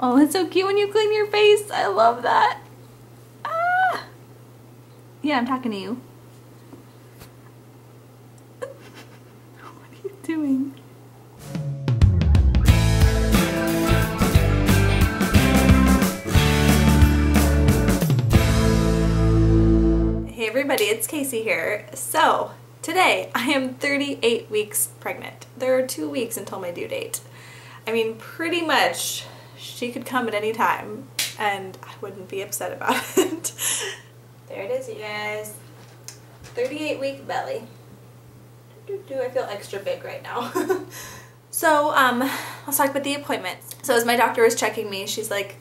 Oh, it's so cute when you clean your face. I love that. Ah. Yeah, I'm talking to you. What are you doing? Hey everybody, it's Casey here. So, today I am 38 weeks pregnant. There are 2 weeks until my due date. I mean, pretty much she could come at any time and I wouldn't be upset about it. There it is, you guys. 38-week belly. Do I feel extra big right now? So, let's talk about the appointment. So as my doctor was checking me, she's like,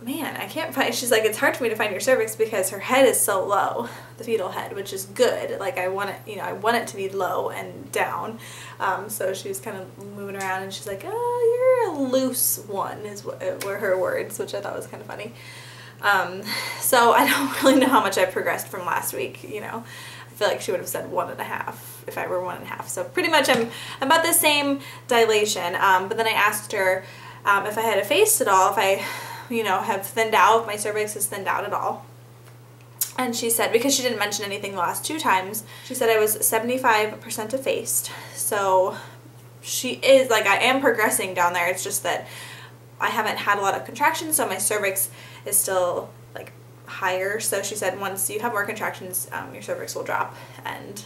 man, I can't find, she's like, it's hard for me to find your cervix because her head is so low, the fetal head, which is good. Like I want it, you know, I want it to be low and down. So she was kind of moving around and she's like, oh, you're a loose one is what were her words, which I thought was kind of funny. So I don't really know how much I progressed from last week, you know. I feel like she would have said 1.5 if I were 1.5. So pretty much I'm about the same dilation. But then I asked her if I had effaced at all, if I, you know, have thinned out, my cervix is thinned out at all. And she said, because she didn't mention anything the last two times, she said I was 75% effaced. So she is, like, I am progressing down there. It's just that I haven't had a lot of contractions, so my cervix is still, like, higher. So she said once you have more contractions, your cervix will drop and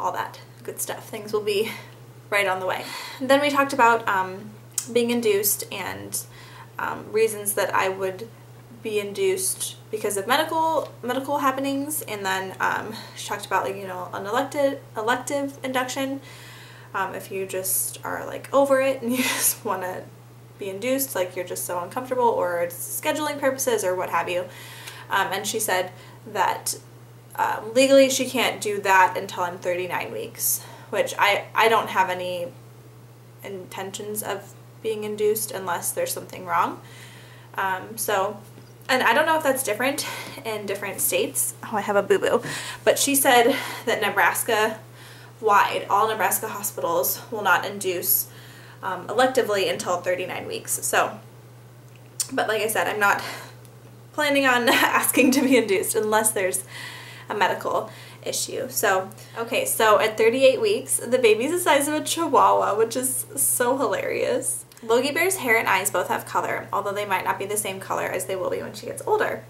all that good stuff. Things will be right on the way. And then we talked about being induced and reasons that I would be induced because of medical happenings, and then she talked about, like, you know, an elective induction, if you just are, like, over it and you just want to be induced, like you're just so uncomfortable, or it's scheduling purposes or what have you. And she said that legally she can't do that until I'm 39 weeks, which I don't have any intentions of being induced unless there's something wrong. So, and I don't know if that's different in different states. Oh, I have a boo-boo. But she said that Nebraska-wide, all Nebraska hospitals will not induce electively until 39 weeks. So, but like I said, I'm not planning on asking to be induced unless there's a medical issue. So, okay, so at 38 weeks, the baby's the size of a chihuahua, which is so hilarious. Logie Bear's hair and eyes both have color, although they might not be the same color as they will be when she gets older.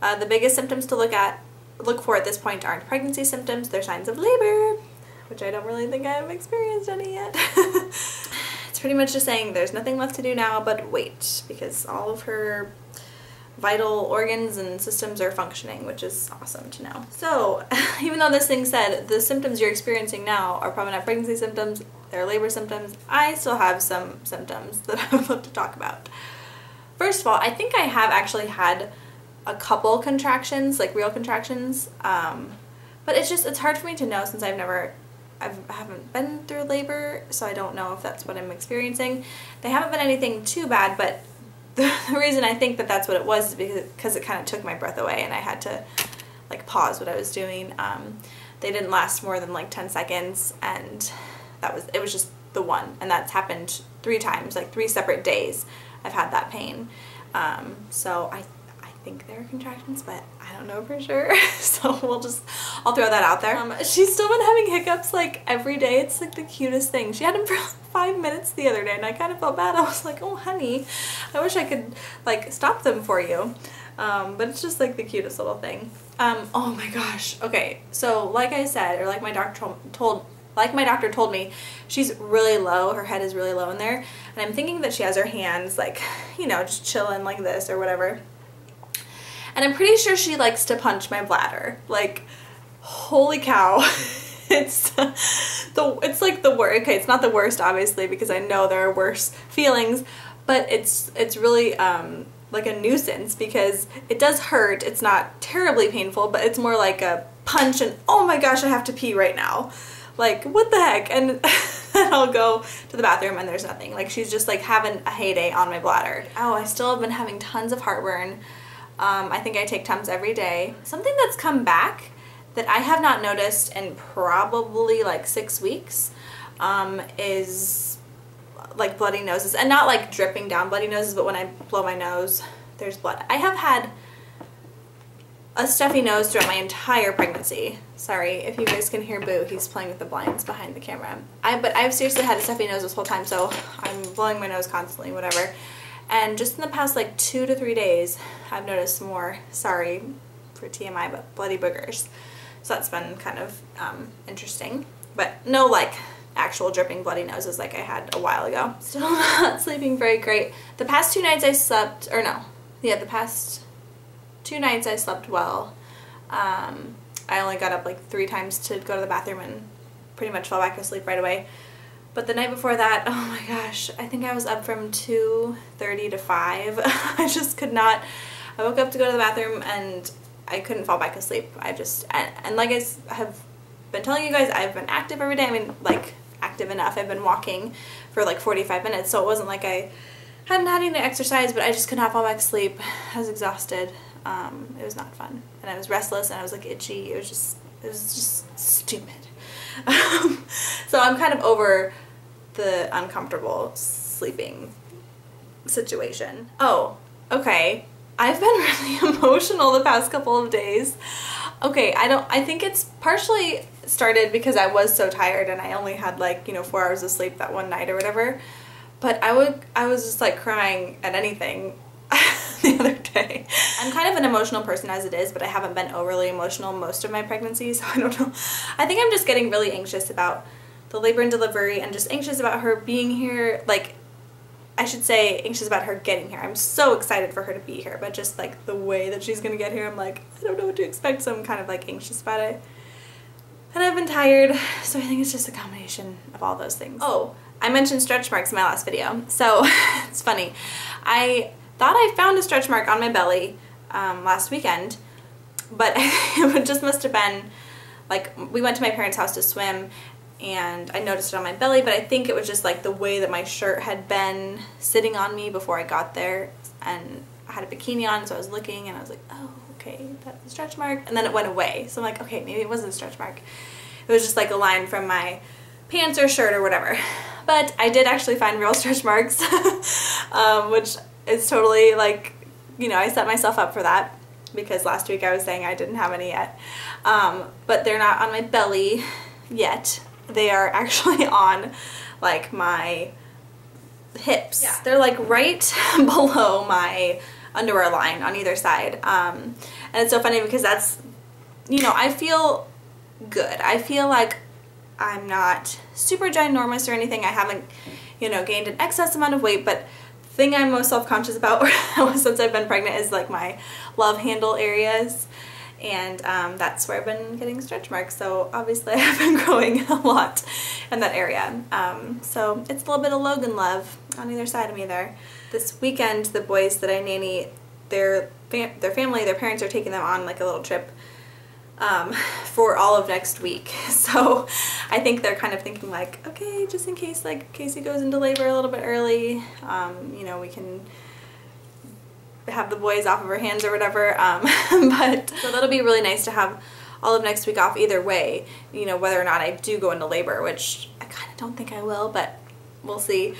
The biggest symptoms to look for at this point aren't pregnancy symptoms, they're signs of labor, which I don't really think I've experienced any yet. It's pretty much just saying there's nothing left to do now but wait, because all of her vital organs and systems are functioning, which is awesome to know. So, even though this thing said the symptoms you're experiencing now are probably not pregnancy symptoms, they're labor symptoms, I still have some symptoms that I would love to talk about. First of all, I think I have actually had a couple contractions, like real contractions, but it's just, it's hard for me to know since I haven't been through labor, so I don't know if that's what I'm experiencing. They haven't been anything too bad, but the reason I think that that's what it was is because it kind of took my breath away and I had to, like, pause what I was doing. They didn't last more than like 10 seconds and it was just the one, and that's happened 3 times, like 3 separate days I've had that pain. So I think there are contractions, but I don't know for sure. So I'll throw that out there. She's still been having hiccups, like, every day. It's like the cutest thing. She had them for 5 minutes the other day and I kind of felt bad. I was like, oh honey, I wish I could, like, stop them for you. But it's just, like, the cutest little thing. Oh my gosh. Okay, so like I said, or like my doctor told me, she's really low, her head is really low in there, and I'm thinking that she has her hands, like, you know, just chilling like this or whatever. And I'm pretty sure she likes to punch my bladder. Like, holy cow. It's like the worst. Okay, it's not the worst, obviously, because I know there are worse feelings, but it's really like a nuisance because it does hurt. It's not terribly painful, but it's more like a punch and, oh my gosh, I have to pee right now. Like, what the heck? And then I'll go to the bathroom and there's nothing. Like, she's just, like, having a heyday on my bladder. Oh, I still have been having tons of heartburn. I think I take Tums every day. Something that's come back that I have not noticed in probably like 6 weeks is like bloody noses, and not like dripping down bloody noses, but when I blow my nose, there's blood. I have had a stuffy nose throughout my entire pregnancy. Sorry if you guys can hear Boo, he's playing with the blinds behind the camera. But I've seriously had a stuffy nose this whole time, so I'm blowing my nose constantly, whatever. And just in the past like 2 to 3 days, I've noticed more, sorry for TMI, but bloody boogers. So that's been kind of interesting. But no like actual dripping bloody noses like I had a while ago. Still not sleeping very great. The past 2 nights I slept, or no, yeah, the past 2 nights I slept well. I only got up like 3 times to go to the bathroom and pretty much fell back asleep right away. But the night before that, oh my gosh, I think I was up from 2:30 to 5. I just could not. I woke up to go to the bathroom and I couldn't fall back asleep. I just, and like I have been telling you guys, I've been active every day. I mean, like active enough. I've been walking for like 45 minutes, so it wasn't like I hadn't had any exercise, but I just could not fall back asleep. I was exhausted. It was not fun, and I was restless, and I was like itchy. It was just stupid. So I'm kind of over the uncomfortable sleeping situation. Oh, okay. I've been really emotional the past couple of days. Okay, I think it's partially started because I was so tired and I only had like, you know, 4 hours of sleep that one night or whatever. But I was just like crying at anything the other day. I'm kind of an emotional person as it is, but I haven't been overly emotional most of my pregnancy, so I don't know. I think I'm just getting really anxious about the labor and delivery and just anxious about her being here, like I should say anxious about her getting here. I'm so excited for her to be here, but just like the way that she's gonna get here, I'm like, I don't know what to expect, so I'm kind of like anxious about it. And I've been tired, so I think it's just a combination of all those things. Oh, I mentioned stretch marks in my last video, so it's funny. I thought I found a stretch mark on my belly last weekend, but it just must have been like we went to my parents' house to swim and I noticed it on my belly, but I think it was just like the way that my shirt had been sitting on me before I got there, and I had a bikini on, so I was looking and I was like, oh, okay, that's a stretch mark, and then it went away, so I'm like, okay, maybe it wasn't a stretch mark, it was just like a line from my pants or shirt or whatever. But I did actually find real stretch marks, which is totally like, you know, I set myself up for that because last week I was saying I didn't have any yet, but they're not on my belly yet. They are actually on like my hips. Yeah. They're like right below my underwear line on either side. And it's so funny because that's, you know, I feel good. I feel like I'm not super ginormous or anything. I haven't, you know, gained an excess amount of weight, but the thing I'm most self-conscious about since I've been pregnant is like my love handle areas. And that's where I've been getting stretch marks, so obviously I've been growing a lot in that area. So it's a little bit of Logan love on either side of me there. This weekend, the boys that I nanny, their parents are taking them on like a little trip for all of next week. So I think they're kind of thinking like, okay, just in case like Casey goes into labor a little bit early, you know, we can have the boys off of her hands or whatever, but so that'll be really nice to have all of next week off either way, you know, whether or not I do go into labor, which I kind of don't think I will, but we'll see.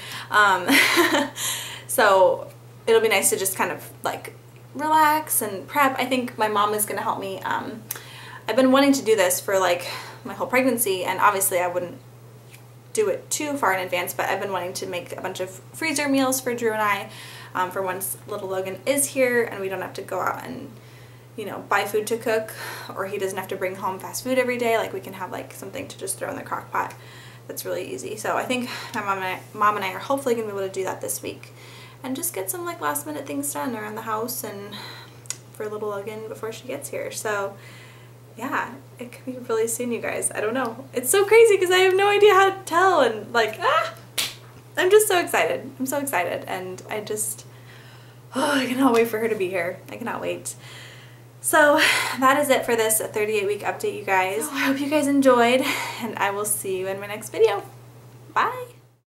So it'll be nice to just kind of like relax and prep. I think my mom is going to help me. I've been wanting to do this for like my whole pregnancy, and obviously I wouldn't do it too far in advance, but I've been wanting to make a bunch of freezer meals for Drew and I, for once little Logan is here and we don't have to go out and, you know, buy food to cook, or he doesn't have to bring home fast food every day. Like we can have like something to just throw in the crock pot that's really easy. So I think my mom and I are hopefully gonna be able to do that this week and just get some like last minute things done around the house and for little Logan before she gets here. So yeah, it could be really soon, you guys. I don't know. It's so crazy because I have no idea how to tell, and like, I'm just so excited. I'm so excited, and I just, oh, I cannot wait for her to be here. I cannot wait. So that is it for this 38-week update, you guys. So I hope you guys enjoyed, and I will see you in my next video. Bye!